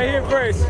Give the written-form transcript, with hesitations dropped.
Right here first.